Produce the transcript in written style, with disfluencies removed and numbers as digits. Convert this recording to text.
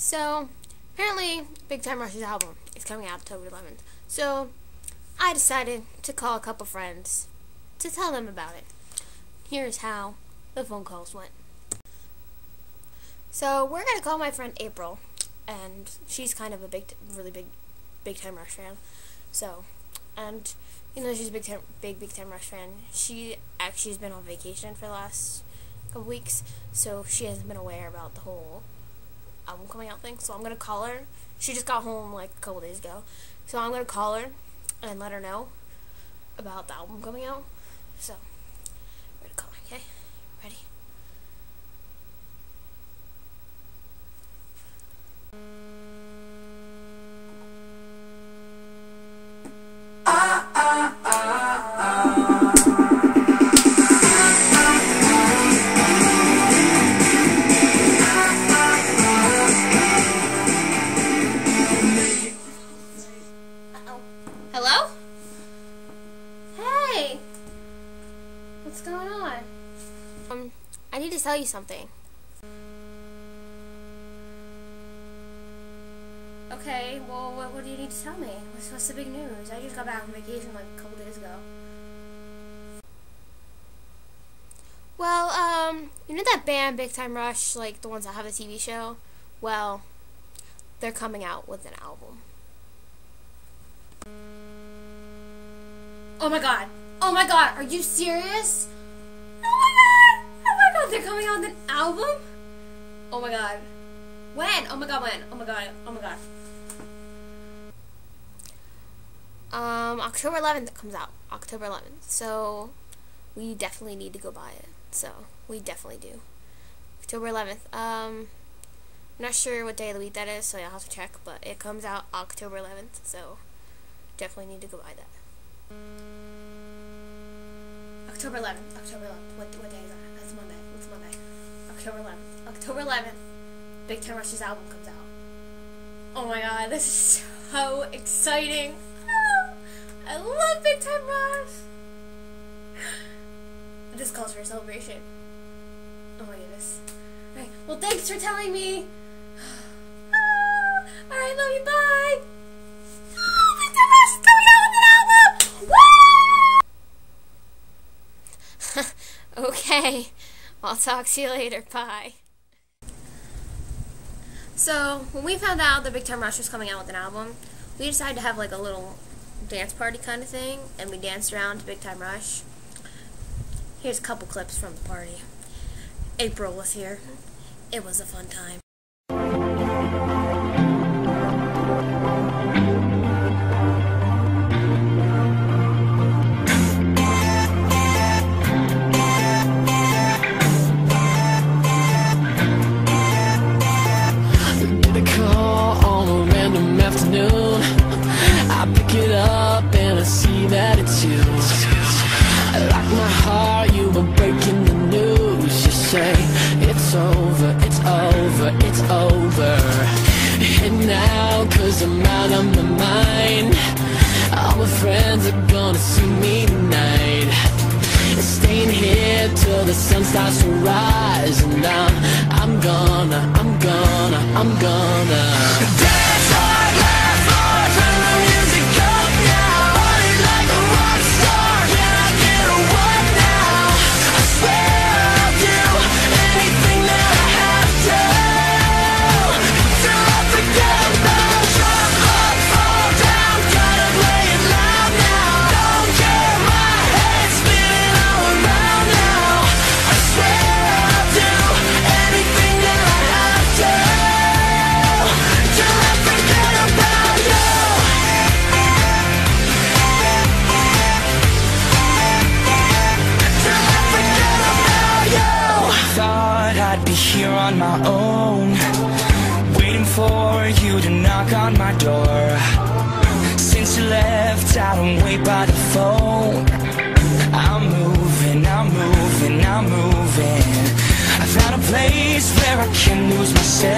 So, apparently, Big Time Rush's album is coming out October 11th. So, I decided to call a couple friends to tell them about it. Here's how the phone calls went. So, we're going to call my friend April, and she's kind of a really big Time Rush fan. So, and, you know, she's a big Time Rush fan. She actually has been on vacation for the last couple weeks, so she hasn't been aware about the whole album coming out thing. So I'm going to call her. She just got home like a couple days ago. So I'm going to call her and let her know about the album coming out. So, I'm going to call her, okay? Ready? Hello? Hey! What's going on? I need to tell you something. Okay, well, what do you need to tell me? What's the big news? I just got back from vacation like a couple days ago. Well, you know that band Big Time Rush, like the ones that have the TV show? Well, they're coming out with an album. Oh my god! Oh my god! Are you serious? Oh my god! Oh my god! They're coming out with an album? Oh my god! When? Oh my god! When? Oh my god! Oh my god! October 11th it comes out. October 11th. So we definitely need to go buy it. So we definitely do. October 11th. I'm not sure what day of the week that is, so you'll have to check. But it comes out October 11th. So definitely need to go buy that. October 11th. October 11th. What day is that? That's Monday. What's Monday? October 11th. October 11th. Big Time Rush's album comes out. Oh my god, this is so exciting. Oh, I love Big Time Rush. This calls for a celebration. Oh my goodness. Alright, well thanks for telling me. Oh, alright, love you, bye. Oh, Big Time Rush is coming out with an album. Okay, I'll talk to you later, bye. So, when we found out that Big Time Rush was coming out with an album, we decided to have like a little dance party kind of thing, and we danced around to Big Time Rush. Here's a couple clips from the party. April was here. It was a fun time. And now, 'cause I'm out of my mind, all my friends are gonna see me tonight. Staying here till the sun starts to rise, and I'm gonna dance hard, laugh hard, turn the music up now. Party like a rock star, can I get a what now? I swear I'll do anything that I have to. Here on my own, waiting for you to knock on my door. Since you left, I don't wait by the phone. I'm moving. I found a place where I can lose myself.